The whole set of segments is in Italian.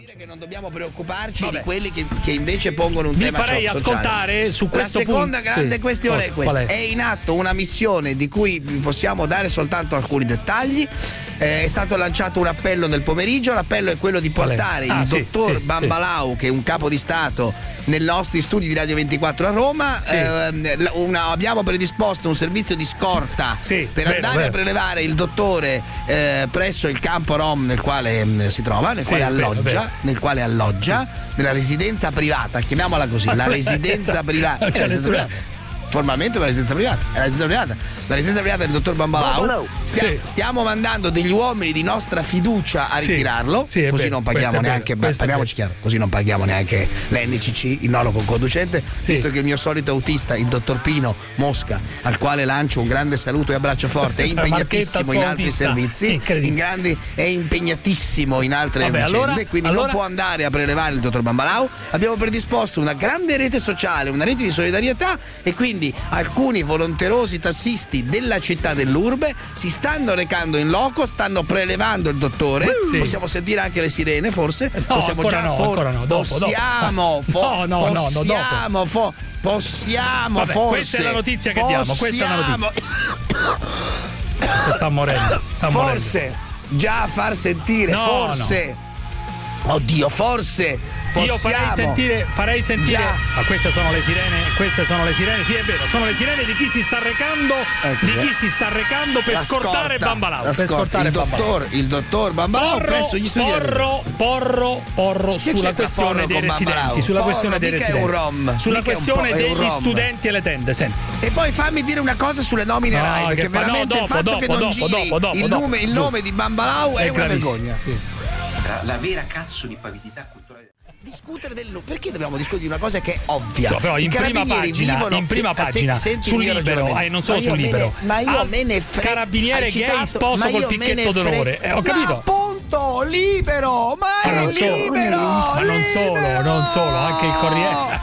dire che non dobbiamo preoccuparci di quelli che invece pongono un tema sociale. Vi farei ascoltare su questo punto. La seconda grande questione è questa: è in atto una missione di cui possiamo dare soltanto alcuni dettagli. È stato lanciato un appello nel pomeriggio. L'appello è quello di portare il dottor Bambalau, che è un capo di Stato, nei nostri studi di Radio 24 a Roma. Abbiamo predisposto un servizio di scorta per andare a prelevare il dottore presso il campo rom nel quale si trova, nel quale alloggia, nel quale alloggia, nella residenza privata, chiamiamola così, la residenza privata. Formalmente una residenza privata, è la residenza privata, la residenza privata del dottor Bambalau. Stiamo mandando degli uomini di nostra fiducia a ritirarlo, così non paghiamo neanche, parliamoci chiaro, così non paghiamo neanche l'NCC, il nolo concoducente, visto che il mio solito autista, il dottor Pino Mosca, al quale lancio un grande saluto e abbraccio forte, è impegnatissimo in altri servizi, è impegnatissimo in altre vicende, quindi non può andare a prelevare il dottor Bambalau. Abbiamo predisposto una grande rete sociale, una rete di solidarietà, e quindi alcuni volonterosi tassisti della città dell'Urbe si stanno recando in loco, stanno prelevando il dottore. Possiamo sentire anche le sirene, forse? No, possiamo già forse. Questa è la notizia che diamo. Questa è la notizia. Sta morendo. Forse già a far sentire, oddio, forse. Io farei sentire ma queste sono le sirene, sì, è vero, sono le sirene di chi si sta recando, per scortare Bambalau, il dottor Bambalau presso gli studi. Porro sulla questione dei residenti, sulla questione degli studenti e le tende. Senti, e poi fammi dire una cosa sulle nomine Rai, perché veramente il fatto che non giri il nome di Bambalau è una vergogna. La vera cazzo di pavidità culturale. Discutere del no, perché dobbiamo discutere di una cosa che è ovvia? Però i carabinieri vivono in prima pagina sul Libero, non solo sul Libero. Ma io me ne frego. Carabiniere gay sposo col picchetto d'onore. Ho capito. Appunto, Libero, ma è Libero. Ma non solo, anche il Corriere.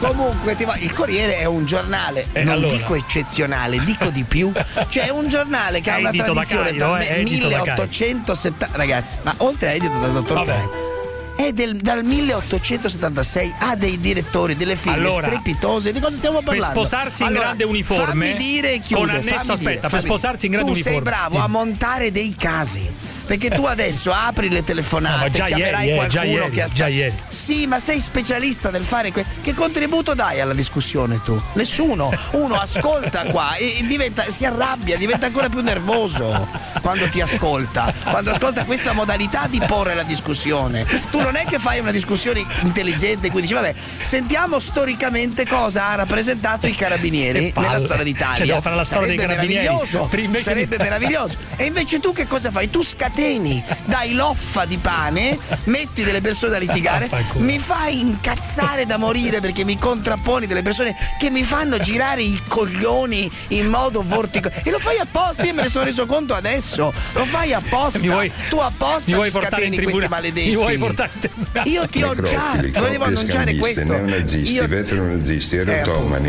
Comunque il Corriere è un giornale, dico eccezionale, dico di più, cioè è un giornale che ha una tradizione da 1870, ragazzi, ma oltre a edito dal dottor Caio, è dal 1876, ha dei direttori, delle firme strepitose. Di cosa stiamo parlando? Per sposarsi in grande uniforme, fammi dire, chiudo, con annesso, per sposarsi in grande uniforme tu sei bravo a montare dei casi, perché tu adesso apri le telefonate, chiamerai qualcuno che sì, ma sei specialista nel fare che contributo dai alla discussione tu? Nessuno. Uno ascolta qua e diventa, si arrabbia, diventa ancora più nervoso quando ti ascolta, quando ascolta questa modalità di porre la discussione. Tu non è che fai una discussione intelligente, quindi dici vabbè, sentiamo storicamente cosa ha rappresentato i carabinieri nella storia d'Italia, cioè, la storia sarebbe meraviglioso, sarebbe meraviglioso. E invece tu che cosa fai? Tu scateni, dai loffa di pane, metti delle persone a litigare, mi fai incazzare da morire perché mi contrapponi delle persone che mi fanno girare i coglioni in modo vorticale, e lo fai apposta, io me ne sono reso conto adesso, lo fai apposta, tu apposta mi scateni questi maledetti. Io ti ho già, volevo annunciare questo. Neonazisti, veteronazisti, erotomani,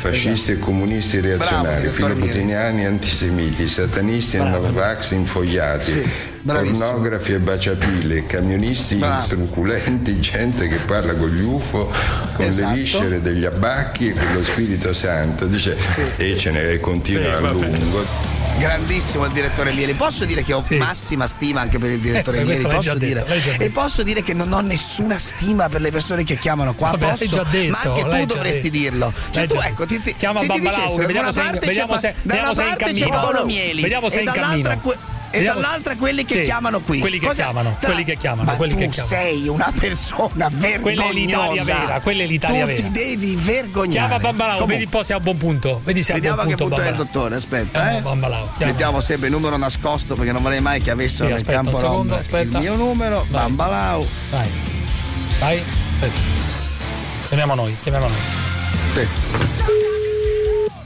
fascisti e comunisti reazionari, filoputiniani, antisemiti, satanisti e novax infogliati, pornografi e baciapile, camionisti truculenti, gente che parla con gli UFO, con le viscere degli abbacchi e con lo Spirito Santo, dice, e ce ne continua a lungo. Grandissimo il direttore Mieli. Posso dire che ho massima stima anche per il direttore Mieli, posso dire, e posso dire che non ho nessuna stima per le persone che chiamano qua. Ma anche tu dovresti dirlo, cioè tu, ecco, se ti dicessero da una parte c'è Paolo Mieli e dall'altra quelli che chiamano qui, ma tu sei una persona vergognosa. Quella è l'Italia vera. Tu ti devi vergognare. Chiama Bambalau, vedi un po' se è a buon punto. Vediamo a che punto è il dottore. Aspetta, mettiamo sempre il numero nascosto, perché non vorrei mai che avessero nel campo rom il mio numero. Bambalau, vai, aspetta, chiamiamo noi.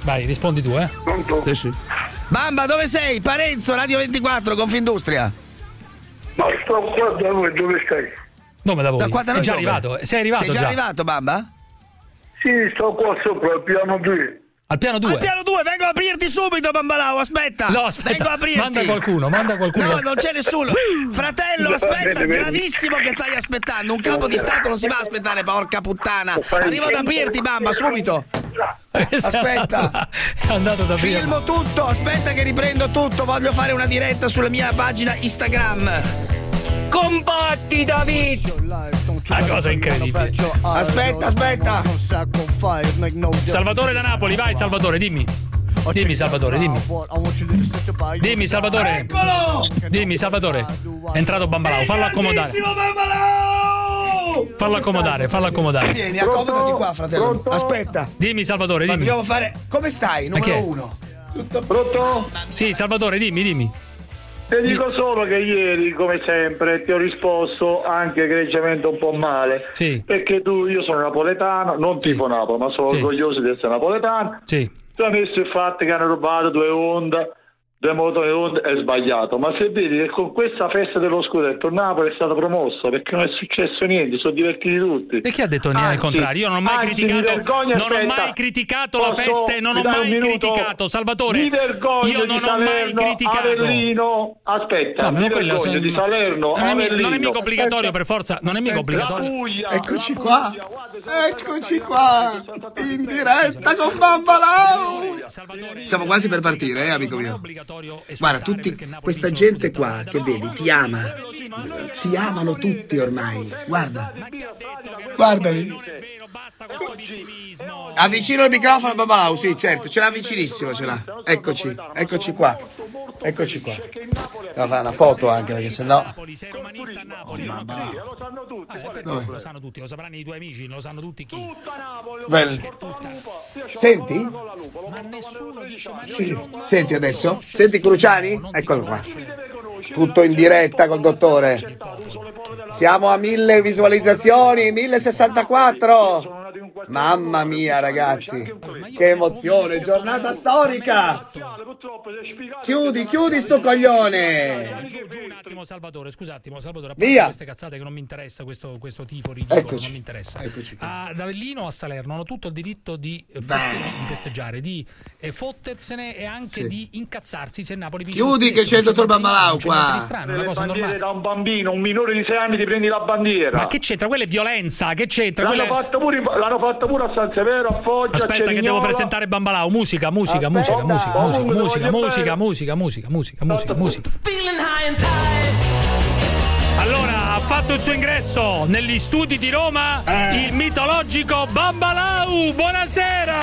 Vai, rispondi tu, Pronto? Sì. Bamba, dove sei? Parenzo, Radio 24, Confindustria. Ma sto qua da voi, dove stai? Dove da voi? Sei già arrivato? Sei già arrivato, Bamba? Sì, sto qua sopra, al piano 2. Al piano 2. Al piano 2, vengo a aprirti subito, Bambalau, aspetta. No, aspetta. Vengo a aprirti. Manda qualcuno. No, non c'è nessuno. Fratello, aspetta, gravissimo che stai aspettando. Un capo di Stato non si va a aspettare, porca puttana. Arrivo ad aprirti, Bamba, subito. Aspetta, è andato da prima. Filmo tutto, aspetta che riprendo tutto. Voglio fare una diretta sulla mia pagina Instagram. Combatti, David! La cosa incredibile. Aspetta. Salvatore da Napoli, vai Salvatore, dimmi Salvatore. Eccolo! Dimmi Salvatore. È entrato Bambalau, fallo accomodare. Vieni, accomodati qua, fratello. Aspetta. Dimmi Salvatore, dimmi. Ma dobbiamo fare come stai, numero uno. Tutto pronto? Sì, Salvatore, dimmi. Ti dico solo che ieri, come sempre, ti ho risposto anche egregiamente un po' male. Sì. Perché io sono napoletano, non tifo Napoli, ma sono orgoglioso di essere napoletano. Sì. Tu hai messo il fatto che hanno rubato due Honda, due motori Honda, è sbagliato. Ma se vedi che con questa festa dello scudetto Napoli è stata promossa, perché non è successo niente, sono divertiti tutti. Perché ha detto niente al contrario? Io non ho mai criticato la festa e non ho mai criticato Salvatore. Mi vergogno io non di Salerno, ho mai criticato Avellino. Aspetta, no, mi vergogno di Salerno, non è mica obbligatorio per forza, non è mica obbligatorio. Eccoci qua. Eccoci qua in diretta con Bambalau. Siamo quasi per partire, amico mio. Guarda, tutti questa gente qua che vedi ti ama. Ti amano tutti ormai. Guarda. Guardami. Avvicino il microfono a Bambalau, sì, certo, ce l'ha vicinissimo, ce l'ha. Eccoci qua. Devo fare una foto anche perché sennò lo sanno tutti, lo sapranno i tuoi amici, lo sanno tutti chi. Senti? Ma nessuno dice senti adesso? Senti Cruciani? Eccolo qua. Tutto in diretta col dottore. Siamo a 1000 visualizzazioni, 1064. Mamma mia ragazzi, che emozione, giornata storica. Chiudi sto coglione. Scusa un attimo Salvatore, via queste cazzate che non mi interessa, questo tifo ridicolo non mi interessa. Ad Avellino, a Salerno hanno tutto il diritto di festeggiare, di fottersene e anche di incazzarsi se Napoli vince. Chiudi che c'è il dottor Bambalau qua. Strano, una cosa normale. Da un bambino, un minore di 6 anni ti prendi la bandiera. Ma che c'entra? Quella è violenza, che c'entra? L'hanno fatta pure a San Severo, a Foggia. Aspetta che devo presentare Bambalau. Musica. Allora, ha fatto il suo ingresso negli studi di Roma il mitologico Bambalau. Buonasera.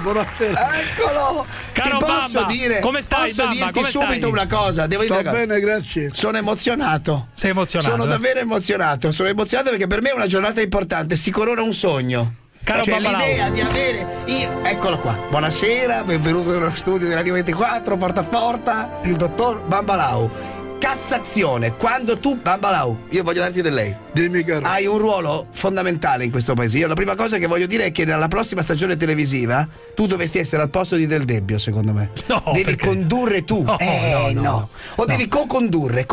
Buonasera. Eccolo. Caro Bamba, come stai? Posso dirti subito una cosa? Devo dire bene, grazie. Sono emozionato. Sei emozionato? Sono davvero emozionato. Sono emozionato perché per me è una giornata importante. Si corona un sogno. Caro l'idea di avere eccolo qua. Buonasera, benvenuto nello studio di Radio 24, porta a porta, il dottor Bambalau. Cassazione, quando tu Bambalau, io voglio darti del lei. Dimmi, caro. Hai un ruolo fondamentale in questo paese. Io la prima cosa che voglio dire è che nella prossima stagione televisiva tu dovresti essere al posto di Del Debbio, secondo me. No, devi condurre tu. Devi co-condurre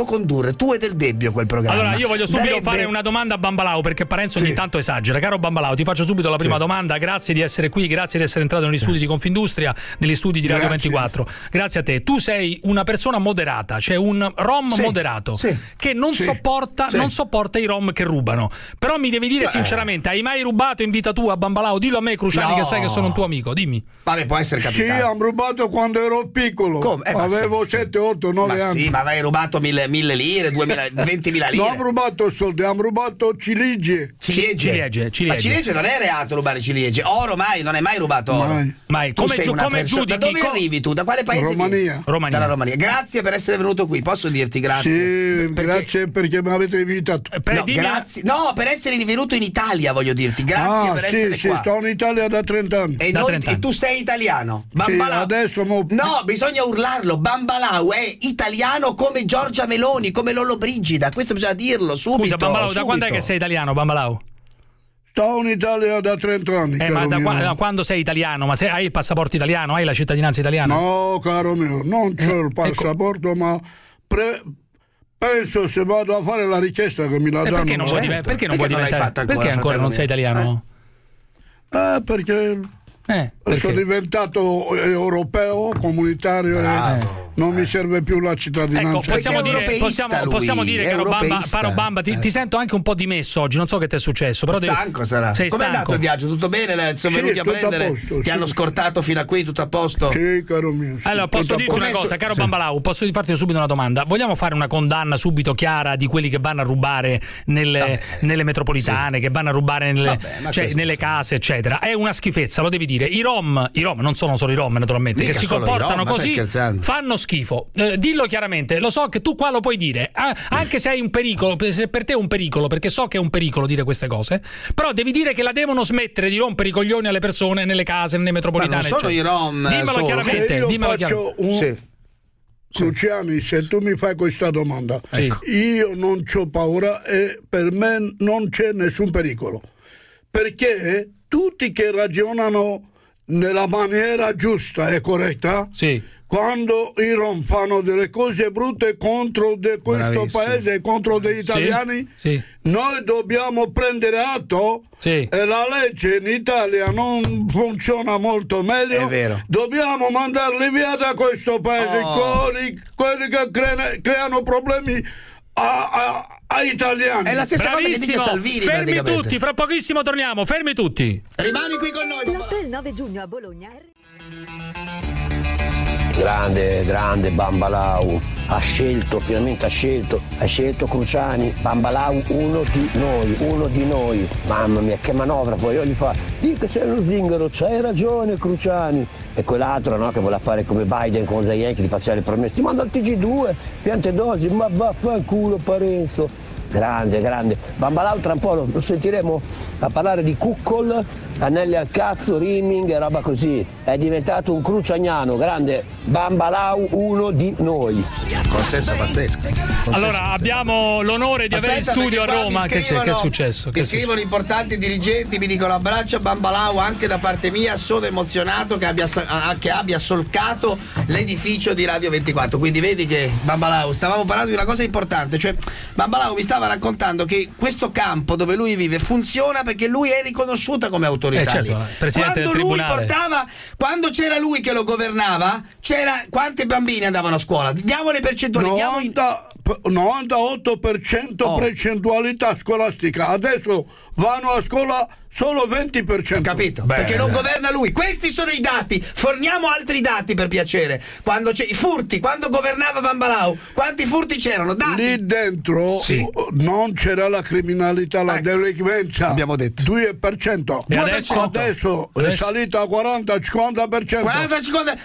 tu e Del Debbio quel programma. Allora io voglio subito fare una domanda a Bambalau, perché Parenzo ogni tanto esagera. Caro Bambalau, ti faccio subito la prima domanda. Grazie di essere qui, grazie di essere entrato negli studi di Confindustria, negli studi di Radio 24. Grazie a te. Tu sei una persona moderata, cioè un rom moderato che non sopporta i rom che rubano. Però mi devi dire sinceramente, hai mai rubato in vita tua, Bambalau? Dillo a me, Cruciani, che sai che sono un tuo amico. Dimmi. Vabbè, può essere capitato. Sì, ho rubato quando ero piccolo. Come? Avevo 7, 8, 9 anni. Sì, ma avevi rubato 1000 lire, 20.000 lire. Non ho rubato soldi, ho rubato ciliegie. Ma ciliegie non è reato rubare ciliegie. Oro mai, non hai mai rubato oro. Mai. Come giudichi? Da dove arrivi tu? Da quale paese? Romania. Dalla Romania. Grazie per essere venuto qui. Posso dirti grazie? Sì, grazie perché mi avete invitato. Per essere venuto in Italia, voglio dirti. Grazie per essere qua. Sto in Italia da 30 anni. E tu sei italiano. Bambalau. No, bisogna urlarlo. Bambalau è italiano come Giorgia Meloni, come Lollobrigida. Questo bisogna dirlo subito. Scusa, Bambalau, da quando è che sei italiano, Bambalau? Sto in Italia da 30 anni. Ma da quando sei italiano? Ma hai il passaporto italiano? Hai la cittadinanza italiana? No, caro mio, non c'è il passaporto, ma. Penso se vado a fare la richiesta che mi la danno. Perché non l'hai fatta ancora? Perché ancora non sei italiano? Perché sono diventato europeo, comunitario. Non mi serve più la cittadinanza. Ecco, possiamo dire che Paro Bamba, ti sento anche un po' dimesso oggi, non so che ti è successo. Però stanco sarà. Com'è andato il viaggio? Tutto bene? Sono venuti a prendere? Ti hanno scortato fino a qui, tutto a posto? Sì, caro mio. Allora, posso dirti una cosa, caro Bambalau, posso farti subito una domanda? Vogliamo fare una condanna subito chiara di quelli che vanno a rubare nelle metropolitane, che vanno a rubare nelle case, eccetera? È una schifezza, lo devi dire. I Rom non sono solo i Rom, naturalmente, che si comportano così, fanno schifo. Dillo chiaramente, lo so che tu qua lo puoi dire, anche se hai un pericolo, se per te è un pericolo, perché so che è un pericolo dire queste cose, però devi dire che la devono smettere di rompere i coglioni alle persone nelle case, nelle metropolitane. Ma non sono i Rom. Dimmelo chiaramente. Cruciani, se tu mi fai questa domanda, io non c'ho paura e per me non c'è nessun pericolo, perché tutti che ragionano nella maniera giusta e corretta, quando i Rom fanno delle cose brutte contro questo paese, contro degli italiani, noi dobbiamo prendere atto, e la legge in Italia non funziona molto meglio, dobbiamo mandarli via da questo paese, quelli che creano problemi agli italiani. È la stessa cosa che dice Salvini. Fermi tutti, fra pochissimo torniamo. Fermi tutti. Rimani qui con noi. Notte il 9 giugno a Bologna. Grande Bambalau. Ha scelto Cruciani. Bambalau, uno di noi. Mamma mia, che manovra. Poi io gli fa: dica se lo zingaro, c'hai ragione Cruciani. E quell'altro, no, che voleva fare come Biden con Zayen, che gli faceva le promesse, ti manda al TG2, piante dosi, ma vaffanculo Parenzo. Grande. Bambalau tra un po' lo sentiremo a parlare di cuccol, anelli al cazzo, rimming e roba così. È diventato un crucianiano, grande Bambalau, uno di noi. Consenso pazzesco. Allora, abbiamo l'onore di avere in studio a Roma. Che è successo? Mi scrivono importanti dirigenti, mi dicono abbraccia Bambalau anche da parte mia, sono emozionato che abbia solcato l'edificio di Radio 24. Quindi vedi che Bambalau, stavamo parlando di una cosa importante, cioè Bambalau mi stava raccontando che questo campo dove lui vive funziona perché lui è riconosciuta come autorità. Presidente del tribunale. Quando c'era lui che lo governava, quante bambine andavano a scuola? Diamo le percentuali. 98% percentualità scolastica. Adesso vanno a scuola solo 20%. Capito? Beh, perché non governa lui. Questi sono i dati. Forniamo altri dati, per piacere. Quando c'è i furti, quando governava Bambalau, quanti furti c'erano? Dati. Lì dentro non c'era la criminalità, la delinquenza. Abbiamo detto 2%. E adesso è salita a 40-50%.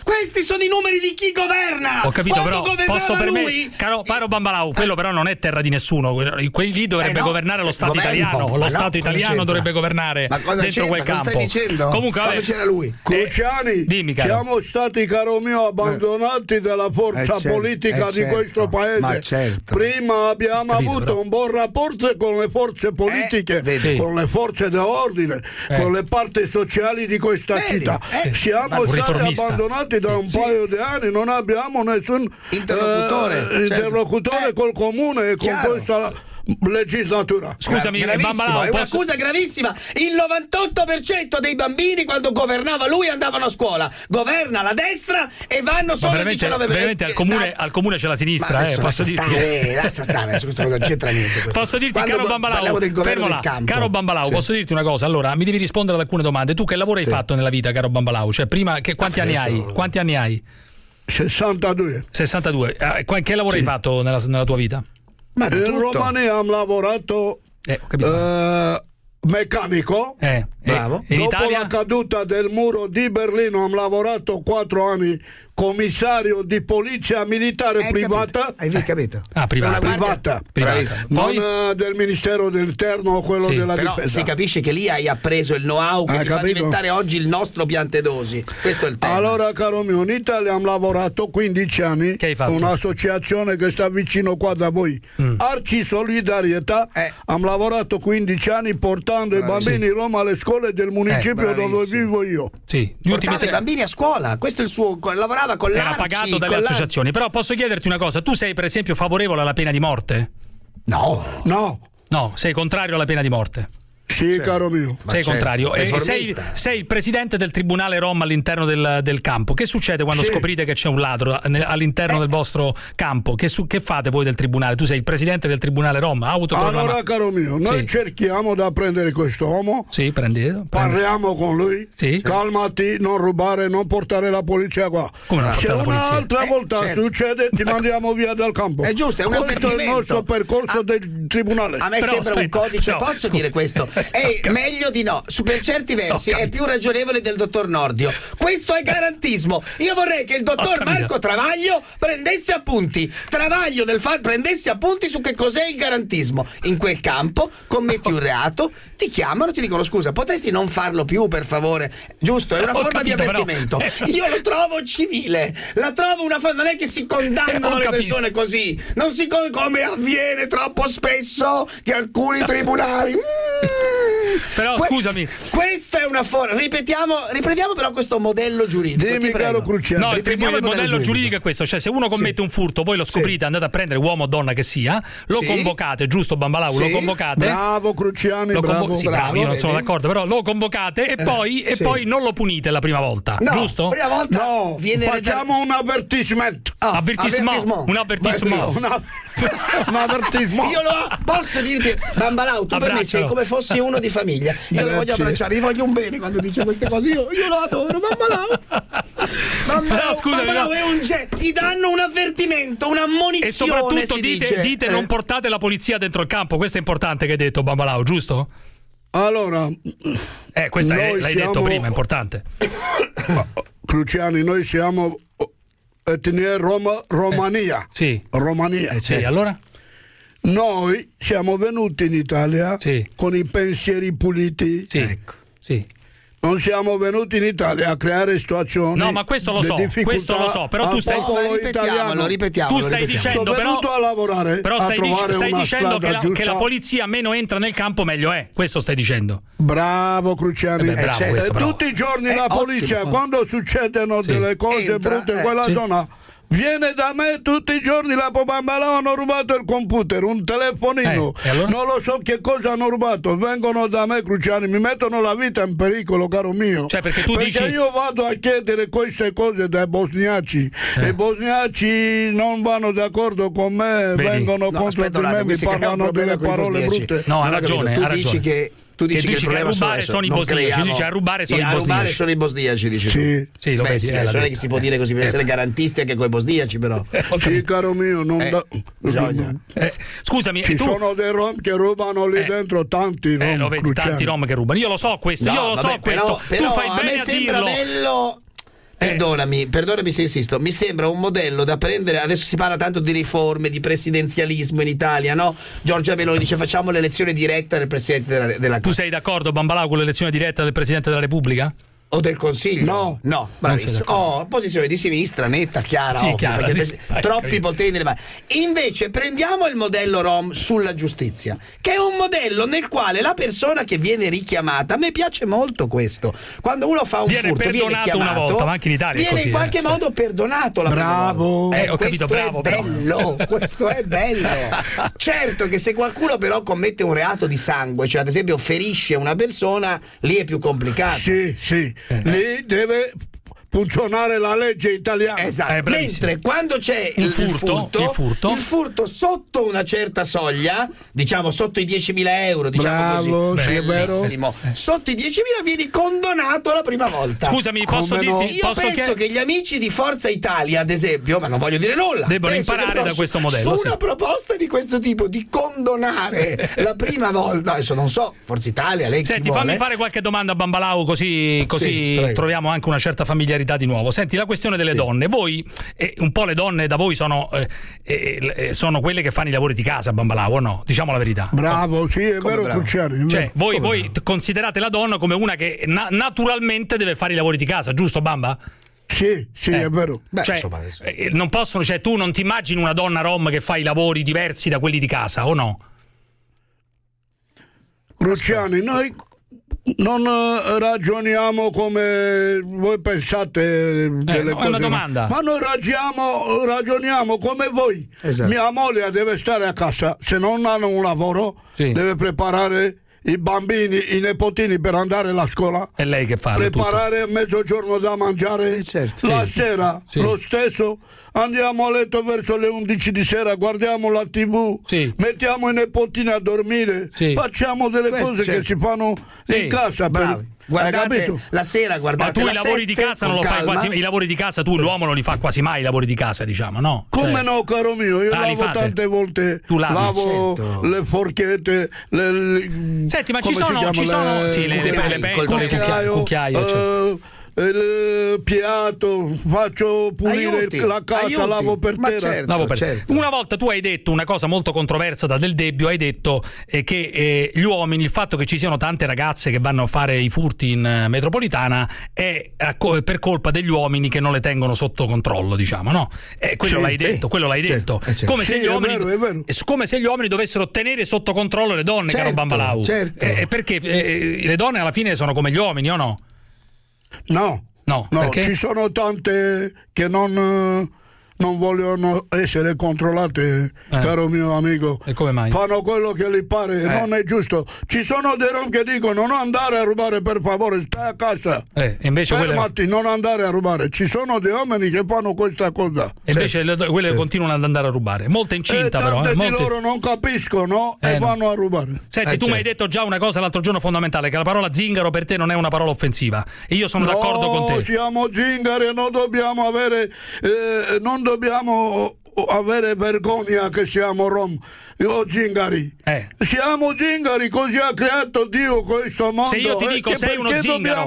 Questi sono i numeri di chi governa. Ho capito, quando però posso permettere, caro Bambalau, quello però non è terra di nessuno. Quelli dovrebbe governare lo Stato italiano. Lo Stato italiano dovrebbe governare. Ma cosa stai dicendo? Comunque, quando c'era lui, Cruciani, dimmi, siamo stati, caro mio, abbandonati dalla forza politica di questo paese. Prima abbiamo avuto un buon rapporto con le forze politiche, con le forze dell'ordine, con le parti sociali di questa città. Siamo stati abbandonati da un paio di anni, non abbiamo nessun interlocutore col comune e con questa legislatura. Scusami, Bambalau, è una cosa gravissima. Il 98% dei bambini quando governava lui andavano a scuola. Governa la destra e vanno solo il 19%. Veramente al comune c'è la sinistra. Posso dirti? Lascia stare, questo non c'entra niente. Posso dirti, caro Bambalau, posso dirti una cosa? Allora, mi devi rispondere ad alcune domande. Tu che lavoro hai fatto nella vita, caro Bambalau? Cioè, prima, quanti anni hai? 62. 62. Che lavoro hai fatto nella tua vita? In Romania ho lavorato meccanico. Bravo. Dopo la caduta del muro di Berlino ho lavorato 4 anni commissario di polizia militare privata. Hai capito? Privata. Poi? Non del Ministero dell'Interno o quello della Difesa. Si capisce che lì hai appreso il know-how che ti fa diventare oggi il nostro Piantedosi. Questo è il tema. Allora, caro mio, in Italia ho lavorato 15 anni con un'associazione che sta vicino qua da voi, Arci Solidarietà. Ho lavorato 15 anni portando i bambini di Roma alle scuole del municipio dove vivo io. Portava i bambini a scuola, questo è il suo lavorava. Era pagato dalle associazioni. Però posso chiederti una cosa: tu sei per esempio favorevole alla pena di morte? No, sei contrario alla pena di morte? Sì, caro mio. Sei contrario. Sei il presidente del Tribunale Rom all'interno del campo. Che succede quando scoprite che c'è un ladro all'interno del vostro campo? Che fate voi del Tribunale? Tu sei il presidente del Tribunale Rom. Allora, caro mio, noi cerchiamo di prendere quest'uomo. Sì, prendetelo. Parliamo con lui. Sì. Calmati, non rubare, non portare la polizia qua. Come non portare la polizia? Se un'altra volta succede, ti mandiamo via dal campo. È giusto, è un avvertimento. Questo è il nostro percorso del Tribunale. A me sembra un codice, posso dire questo? È meglio di no. Per certi versi è più ragionevole del dottor Nordio. Questo è garantismo. Io vorrei che il dottor Marco Travaglio prendesse appunti. Travaglio del FAR prendesse appunti su che cos'è il garantismo. In quel campo commetti un reato, ti chiamano, ti dicono scusa, potresti non farlo più per favore? Giusto, è una forma di avvertimento. Io lo trovo civile, la trovo una forma, non è che si condannano le persone così, non si come avviene troppo spesso che alcuni tribunali. Però scusami, questa è una forma, riprendiamo però questo modello giuridico. Dimmi, caro Cruciani. No, il modello giuridico è questo, cioè se uno commette un furto, voi lo scoprite, andate a prendere uomo o donna che sia, lo convocate, giusto Bambalau, lo convocate. Bravo Cruciani, bravo, io non sono d'accordo, però lo convocate e poi non lo punite la prima volta, giusto? Prima volta no, facciamo un avvertimento. Io lo posso dirti, Bambalau, tu per me sei come fossi uno di famiglia. Io lo voglio abbracciare, gli voglio un bene quando dice queste cose. Io lo adoro, Bambalau è un genio. Gli danno un avvertimento, un'ammonizione. E soprattutto dite non portate la polizia dentro il campo. Questo è importante che hai detto, Bambalau, giusto? Allora, questo l'hai detto prima, è importante. Cruciani, noi siamo etnia Romania. Sì. Romania. Sì, allora? Noi siamo venuti in Italia con i pensieri puliti. Sì. Ecco. Sì. Non siamo venuti in Italia a creare situazioni. No, ma questo lo so, però tu stai dicendo, sono venuto a lavorare. Però stai dicendo che la polizia meno entra nel campo meglio è. Questo stai dicendo. Bravo Cruciani. Tutti i giorni la polizia quando succedono delle cose brutte in quella zona viene da me tutti i giorni. La Bambalau hanno rubato il computer, un telefonino, allora? Non lo so che cosa hanno rubato, vengono da me Cruciani, mi mettono la vita in pericolo, caro mio, perché io vado a chiedere queste cose dai bosniaci e i bosniaci non vanno d'accordo con me. Vedi? Vengono contro di me, mi parlano delle parole brutte. No, ha ragione, tu dici che a rubare sono i bosniaci, dice a rubare sono i bosniaci, dici. Sì, sì, lo vedi, non è che si può dire così per essere garantisti anche coi bosniaci, però. Sì, caro mio, non bisogna. Scusami, ci sono dei rom che rubano lì dentro, tanti rom. Lo vedi, tanti rom che rubano. Io lo so questo, Però, tu fai bene a dirlo. Bello. Perdonami se insisto, mi sembra un modello da prendere. Adesso si parla tanto di riforme, di presidenzialismo in Italia, no? Giorgia Meloni dice facciamo l'elezione diretta del Presidente della Repubblica. Tu sei d'accordo, Bambalau, con l'elezione diretta del Presidente della Repubblica? O del Consiglio? No, bravissimo. Posizione di sinistra, netta, chiara, troppi poteri nelle mani. Invece prendiamo il modello Rom sulla giustizia, che è un modello nel quale la persona che viene richiamata, a me piace molto questo, quando uno fa un furto viene chiamato una volta, ma anche in Italia viene in qualche modo perdonato. Bravo, ho capito, bravo. Questo è bello. Certo che se qualcuno però commette un reato di sangue, cioè ad esempio ferisce una persona, lì è più complicato. Sì. Lì deve funzionare la legge italiana. Esatto. Mentre quando c'è il furto sotto una certa soglia, diciamo sotto i 10.000 euro, diciamo, bravo, così, bellissimo, sotto i 10.000 vieni condonato la prima volta. Scusami, io penso che gli amici di Forza Italia, ad esempio, ma non voglio dire nulla, debbano imparare da questo modello. Su una proposta di questo tipo, di condonare la prima volta, adesso non so, Forza Italia, lei chi vuole? Fammi fare qualche domanda a Bambalau, così troviamo anche una certa familiarità di nuovo. Senti, la questione delle donne, voi un po' le donne da voi sono quelle che fanno i lavori di casa, Bambalau, o no? Diciamo la verità. Bravo, sì, è vero Cruciani. Cioè, voi considerate la donna come una che naturalmente deve fare i lavori di casa, giusto Bamba? Sì, è vero. Cioè, tu non ti immagini una donna rom che fa i lavori diversi da quelli di casa, o no? Cruciani, noi non ragioniamo come voi pensate delle cose, è una domanda. Ma noi ragioniamo come voi. Esatto. Mia moglie deve stare a casa, se non hanno un lavoro deve preparare i bambini, i nipotini per andare alla scuola. E lei che fa? Preparare a mezzogiorno da mangiare, certo, la sera, sì, lo stesso. Andiamo a letto verso le 11 di sera, guardiamo la TV, sì, mettiamo i nipotini a dormire, sì, facciamo delle cose, certo, che si fanno, sì, in casa. Bravi. Guardate la sera, guardate. Ma tu i lavori di casa non lo fai quasi, i lavori di casa tu l'uomo non li fa quasi mai i lavori di casa, diciamo, no? Come, cioè, no, caro mio, io lavo tante volte, tu lavo, certo, le forchette, le... Senti, ma ci sono sì, le pentole, il cucchiaio, certo, il piatto, faccio pulire, aiuti, la casa, aiuti, lavo per terra, certo, lavo per, certo. Una volta tu hai detto una cosa molto controversa da Del Debbio, hai detto che gli uomini, il fatto che ci siano tante ragazze che vanno a fare i furti in metropolitana è per colpa degli uomini che non le tengono sotto controllo, diciamo, no? Quello, sì, l'hai, sì, detto, quello l'hai, certo, detto, certo, come, sì, se gli uomini, è vero, come se gli uomini dovessero tenere sotto controllo le donne, certo, caro Bambalau, certo, perché le donne alla fine sono come gli uomini, o no? No, no, no, ci sono tante che non vogliono essere controllate, caro mio amico. E come mai? Fanno quello che gli pare, non è giusto. Ci sono dei rom che dicono non andare a rubare, per favore, stai a casa. Invece fermati, non andare a rubare. Ci sono dei uomini che fanno questa cosa. E invece quelle continuano ad andare a rubare. Molte incinta però. Molte... loro non capiscono e vanno a rubare. Senti, tu mi hai detto già una cosa l'altro giorno fondamentale, che la parola zingaro per te non è una parola offensiva. E io sono d'accordo con te. No, siamo zingari, non dobbiamo avere... Non dobbiamo avere vergogna che siamo rom o zingari. Siamo zingari, così ha creato Dio questo mondo. Se io ti dico sei uno zingaro,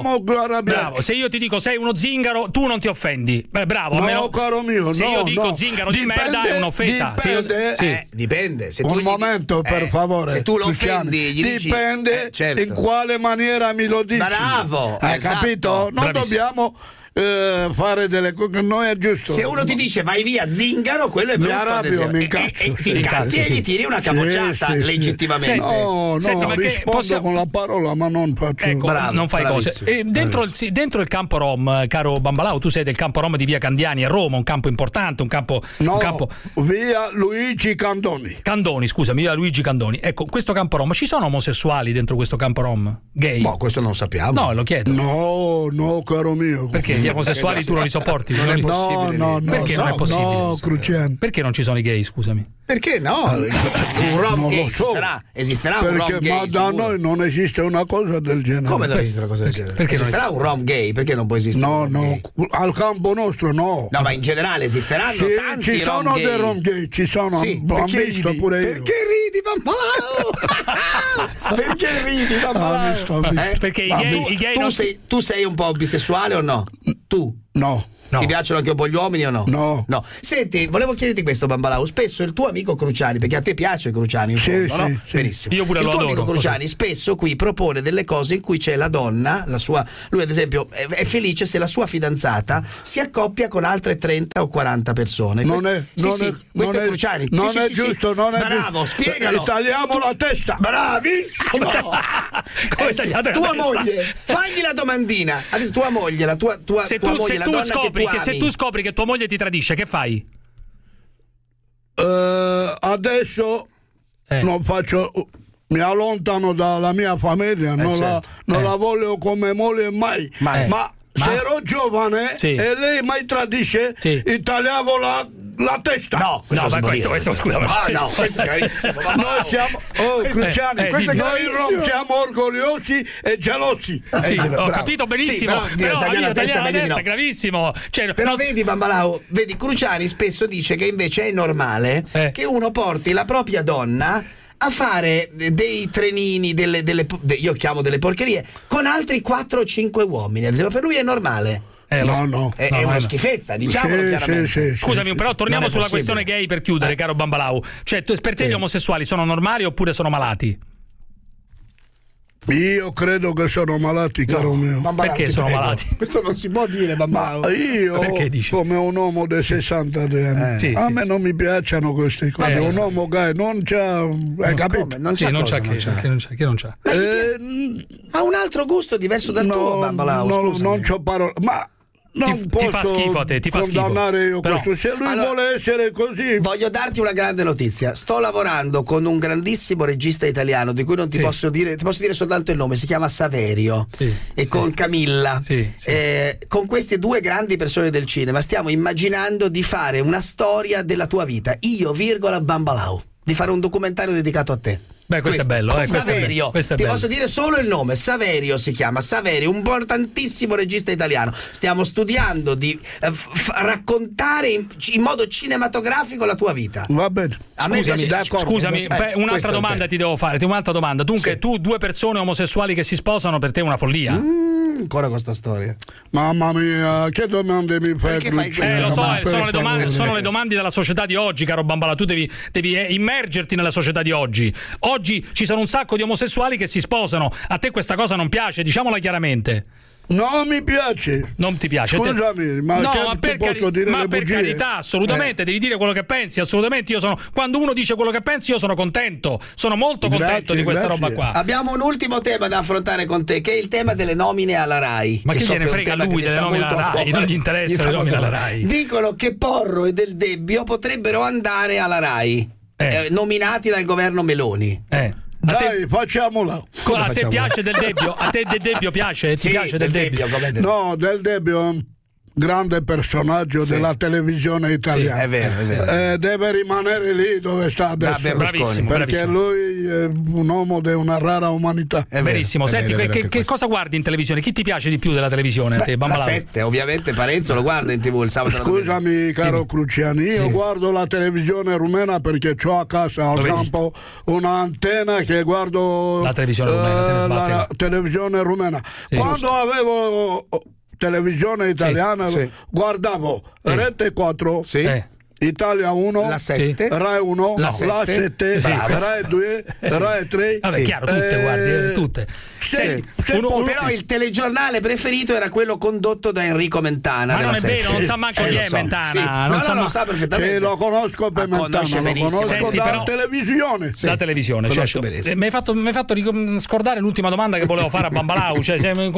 bravo, se io ti dico sei uno zingaro, tu non ti offendi. Bravo, no, almeno, caro mio, se io dico zingaro dipende, di merda è un'offesa. Dipende, sì, dipende. Se tu momento, per favore. Se tu lo offendi, gli dipende, dici, certo, in quale maniera mi lo dici. Bravo, hai capito? Non dobbiamo fare delle cose, non è giusto. Se uno ti dice vai via zingaro, quello è brutto, mi incazzo, e ti incazzi, sì, e gli tiri una capocciata, sì, legittimamente. Sì, sì. No, senti, no, rispondo con la parola, ma non faccio, ecco, bravo, non fai cose. E dentro il campo rom, caro Bambalau, tu sei del campo rom di via Candiani a Roma, un campo importante, un campo... via Luigi Candoni. Candoni, scusami, via Luigi Candoni. Ecco, questo campo rom, ci sono omosessuali dentro questo campo rom? Gay? No, questo non sappiamo. No, lo chiedo. No, no, caro mio. Perché? Gli omosessuali tu non li sopporti? Non è possibile. No, no, perché non è possibile? No, Cruciani. Perché non ci sono i gay, scusami? Perché no? Un rom gay esisterà un rom gay? Ma da noi non esiste una cosa del genere. Come non esiste una cosa del genere? Perché esisterà un rom gay? Perché non può esistere? No, no, al campo nostro no. No, ma in generale esisteranno tanti rom gay. Ci sono dei rom gay, ci sono. Ho visto pure io. Perché ridi, Bambalau? Perché ridi, Bambalau? Perché i gay... Tu sei un po' bisessuale o no? Tu? No. No. Ti piacciono anche un po' gli uomini o no? No, no. Senti, volevo chiederti questo, Bambalau. Spesso il tuo amico Cruciani, perché a te piace Cruciani in fondo, sì, no? Sì. Benissimo. Io pure lo adoro. Il tuo amico Cruciani spesso qui propone delle cose in cui c'è la donna, la sua... Lui ad esempio è felice se la sua fidanzata si accoppia con altre 30 o 40 persone. Non è... Questo è Cruciani. Non è giusto, non è giusto. Bravo, spiegalo. Tagliamo la testa. Bravissimo. Come tagliate la testa? Tua moglie, fagli la domandina. Adesso tua moglie, la tua moglie, la donna che... Perché se tu scopri che tua moglie ti tradisce, che fai? Adesso non faccio, mi allontano dalla mia famiglia, non la voglio come moglie mai. Ma se ero giovane, sì, e lei mi tradisce, sì, tagliavo la testa. No, questo scusa, no, questo è gravissimo. Noi siamo Cruciani, noi rom siamo orgogliosi e gelosi. Sì, ho capito benissimo. Sì, però tagliare la testa è gravissimo. Cioè, però no, vedi, Bambalau, vedi, Cruciani spesso dice che invece è normale che uno porti la propria donna a fare dei trenini, io chiamo delle porcherie, con altri 4 o 5 uomini. Per lui è normale. È una schifezza, diciamolo chiaramente. Sì, scusami, però torniamo sulla questione gay per chiudere, caro Bambalau. Cioè, per te gli omosessuali sono normali oppure sono malati? Io credo che sono malati, caro mio. Perché sono malati? Questo non si può dire, Bambalau. Ma io, come un uomo dei 62 anni, a me non mi piacciono queste cose. Un uomo gay non c'ha... capito? Non c'ha. Ha un altro gusto diverso dal tuo, Bambalau. Non c'ho parole. Ma Ti fa schifo a te, ti fa schifo. Però, se lui vuole essere così. Voglio darti una grande notizia. Sto lavorando con un grandissimo regista italiano di cui non ti posso dire, ti posso dire soltanto il nome, si chiama Saverio, e con Camilla. Con queste due grandi persone del cinema stiamo immaginando di fare una storia della tua vita. Io, Bambalau, di fare un documentario dedicato a te. Beh, questo è bello, Saverio, questo è bello. Ti posso dire solo il nome, Saverio si chiama, Saverio, un importantissimo regista italiano. Stiamo studiando di raccontare in modo cinematografico la tua vita. Va bene. Scusami, un'altra domanda ti devo fare, un'altra domanda. Dunque, tu, due persone omosessuali che si sposano, per te è una follia? Ancora questa storia. Mamma mia, che domande mi fai? Lo so, sono le domande della società di oggi, caro Bambala. Tu devi immergerti nella società di oggi. Oggi ci sono un sacco di omosessuali che si sposano. A te questa cosa non piace, diciamola chiaramente. Non mi piace. Non ti piace? Scusami, ma, no, ma per, posso dire ma per carità, assolutamente, devi dire quello che pensi, assolutamente. Io sono, quando uno dice quello che pensi, io sono contento, sono molto contento di questa roba qua. Abbiamo un ultimo tema da affrontare con te, che è il tema delle nomine alla RAI. Ma chi gliene frega lui delle nomine alla RAI? Non gli interessa le nomine alla RAI. Dicono che Porro e Del Debbio potrebbero andare alla RAI. Nominati dal governo Meloni. Dai, facciamola. A te piace Del Debbio? A te Del Debbio piace? Sì, ti piace Del Debbio? No, Del Debbio è un grande personaggio della televisione italiana. Sì, è vero, è vero. Deve rimanere lì dove sta adesso. Bravissimo, perché lui è un uomo di una rara umanità. È verissimo. Senti, che cosa guardi in televisione? Chi ti piace di più della televisione? Beh, a te, Bambalau? La 7, ovviamente Parenzo lo guarda in TV il sabato. Scusami, caro Cruciani, io guardo la televisione rumena perché ho a casa al campo un'antenna che guardo la televisione rumena. La televisione rumena. Quando avevo televisione italiana guardavo Rete 4, Italia 1, la 7, Rai 1, la 7, Rai 2, Rai 3. Vabbè, chiaro, tutte guardi, tutte. Senti, però il telegiornale preferito era quello condotto da Enrico Mentana. Ma non è vero, non sa manco chi è Mentana. Non sa perfettamente. Lo conosco per Mentana, lo conosco dalla televisione. Da televisione, certo. Mi hai fatto scordare l'ultima domanda che volevo fare a Bambalau. Sei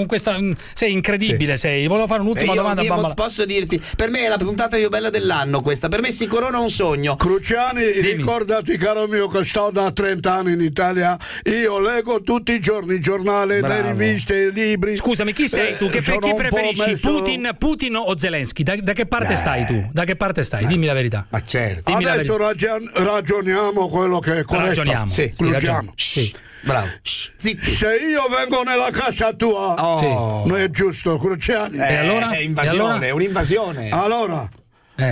incredibile, sei. Volevo fare un'ultima domanda a Bambalau. Posso dirti, per me è la puntata più bella dell'anno questa, per me si corona un sogno. Cruciani, ricordati, caro mio, che sto da 30 anni in Italia. Io leggo tutti i giorni il giornale, le riviste, i libri. Scusami, chi sei tu? Chi preferisci? Messo... Putin o Zelensky? Da che parte stai tu? Da che parte stai? Dimmi la verità. Ma certo. Dimmi adesso ragioniamo quello che è corretto. Ragioniamo. Bravo. Zitti. Se io vengo nella casa tua, non è giusto, Cruciani. Allora? È invasione, è un'invasione. Allora.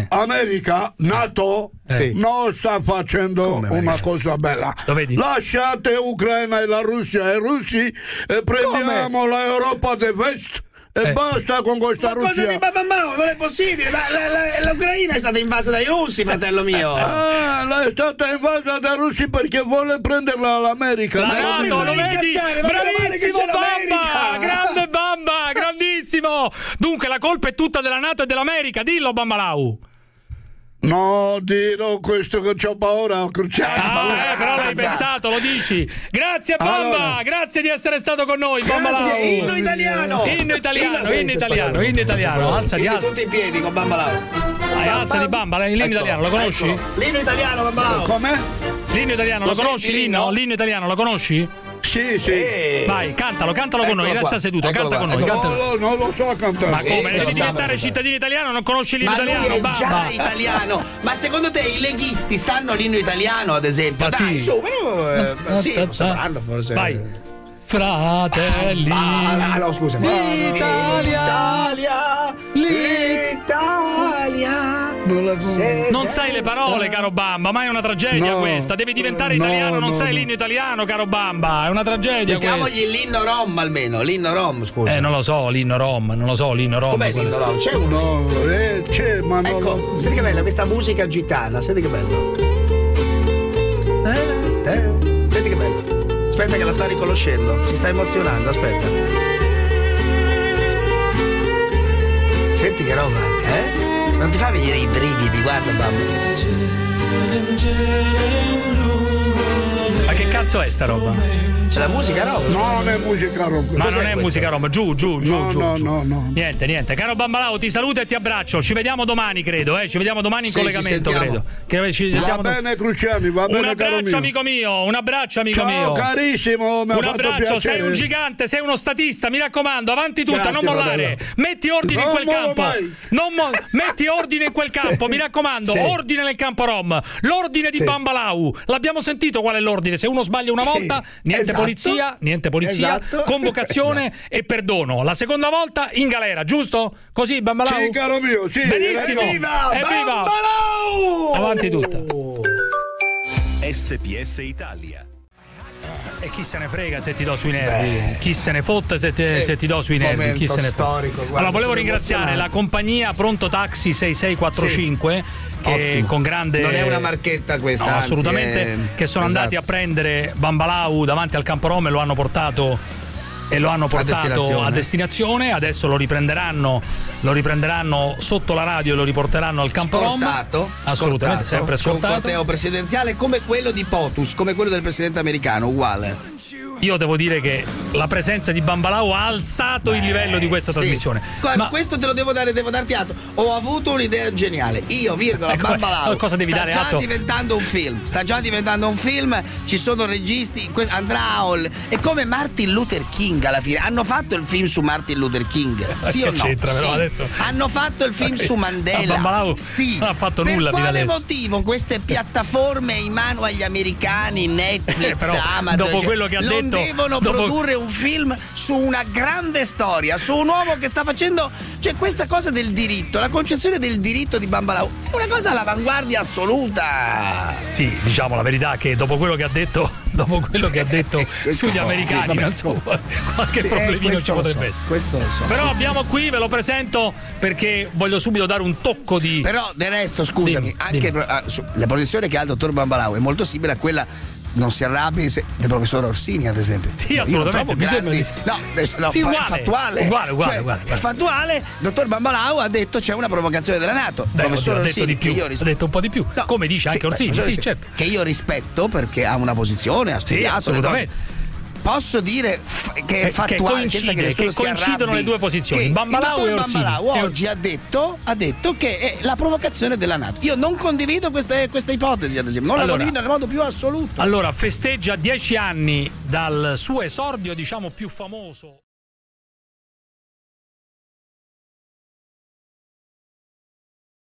America, NATO non sta facendo una cosa bella. Lasciate Ucraina e la Russia e i russi e prendiamo l'Europa dell'Est e basta con questa Russia. Ma non è possibile, l'Ucraina è stata invasa dai russi, fratello mio. È stata invasa dai russi perché vuole prenderla l'America. Lo vedi? Bravissimo Bamba, grande Bamba, grandissimo. Dunque la colpa è tutta della NATO e dell'America, dillo Bambalau. No, dirò questo che ho paura, Cruciani. Però l'hai pensato, lo dici. Grazie Bamba, grazie di essere stato con noi. Bambalau. Inno italiano. Inno italiano, inno italiano, inno italiano. Alzati, alzati. Tutti i piedi con Bambalau. Vai, alzati Bamba, l'inno italiano, lo conosci? L'inno italiano, Bambalau. Come? L'inno italiano, lo conosci l'inno? L'inno italiano, lo conosci? Sì, sì. Vai, cantalo, cantalo con noi, resta seduto, canta con noi. No, non lo so cantare. Ma come? Devi diventare cittadino italiano, non conosci l'inno italiano? Ma lui è già italiano. Ma secondo te i leghisti sanno l'inno italiano, ad esempio? Dai, su, sì, sapranno forse. Vai. Fratelli. No, scusa. L'Italia. L'Italia. Non sai le parole, caro Bamba, ma è una tragedia questa. Devi diventare italiano, non sai l'inno italiano, caro Bamba, è una tragedia. Mettiamogli l'inno rom almeno, l'inno rom, scusa. Non lo so, l'inno rom, non lo so, l'inno rom. Com'è l'inno rom? C'è uno. C'è, ma no. Ecco, senti che bella questa musica gitana, senti che bello. Senti che bello. Aspetta che la sta riconoscendo, si sta emozionando, aspetta. Senti che roba, eh? Non ti fa venire i brividi, guarda, Bamba. Ma che cazzo cazzo è sta roba? C'è la musica roba? No, non è musica roba. Ma non è musica roba, giù. Niente. Caro Bambalau, ti saluto e ti abbraccio. Ci vediamo domani, credo, eh. Ci vediamo domani in collegamento, credo. Va bene, Cruciani, va bene. Un abbraccio, amico mio. Un abbraccio, amico mio. Ciao, carissimo. Un abbraccio, sei un gigante, sei uno statista. Mi raccomando, avanti tutta, non mollare. Metti ordine in quel campo. Metti ordine in quel campo, mi raccomando, ordine nel campo rom. L'ordine di Bambalau. L'abbiamo sentito qual è l'ordine? Se uno sbaglia una volta, niente polizia, convocazione e perdono. La seconda volta in galera, giusto? Così, Bambalau? Sì, caro mio, sì. Benissimo. Evviva! Bambalau! Avanti tutta. SPS Italia. E chi se ne frega se ti do sui nervi? Beh, chi se ne fotte se ti do sui nervi? Chi se ne storico, guarda, allora volevo ringraziare la compagnia Pronto Taxi 6645 che con grande... Non è una marchetta questa, no, anzi, assolutamente, che sono andati a prendere Bambalau davanti al campo rom e lo hanno portato... E lo hanno portato a destinazione. Adesso lo riprenderanno sotto la radio e lo riporteranno al campo rom. Assolutamente, sempre scortato. C'è un corteo presidenziale come quello di POTUS, come quello del presidente americano, uguale. Io devo dire che la presenza di Bambalau ha alzato il livello di questa trasmissione. Ma questo te lo devo dare, devo darti atto. Ho avuto un'idea geniale. Io, Bambalau cosa devi dare atto? Diventando un film. Sta già diventando un film. Ci sono registi, andrà è come Martin Luther King alla fine. Hanno fatto il film su Martin Luther King? Sì o no? Sì. Adesso... Hanno fatto il film su Mandela? Bambalau sì. Non ha fatto nulla fino adesso. Per quale motivo queste piattaforme in mano agli americani, Netflix, però, Amazon, dopo quello che ha detto, devono produrre un film su una grande storia, su un uomo che sta facendo, cioè, questa cosa del diritto, la concezione del diritto di Bambalau è una cosa all'avanguardia assoluta. Sì, diciamo la verità che dopo quello che ha detto, sugli americani, non so, qualche problemino ci potrebbe essere. Questo lo so. Però abbiamo qui, ve lo presento perché voglio subito dare un tocco di... Però del resto, scusami, la posizione che ha il dottor Bambalau è molto simile a quella, non si arrabbi, del professor Orsini, ad esempio. Sì, assolutamente. Uguale. È fattuale. Il dottor Bambalau ha detto c'è una provocazione della NATO. Il professor Orsini ha detto di più. Ha detto un po' di più. No. Come dice anche Orsini. Sì, certo. Che io rispetto perché ha una posizione, ha studiato. Sì, assolutamente. Posso dire che è fattuale, che coincidono le due posizioni. Bambalau e Orsini. Bambalau oggi ha detto che è la provocazione della NATO. Io non condivido questa ipotesi, ad esempio. Non la condivido nel modo più assoluto. Allora, festeggia 10 anni dal suo esordio, diciamo, più famoso.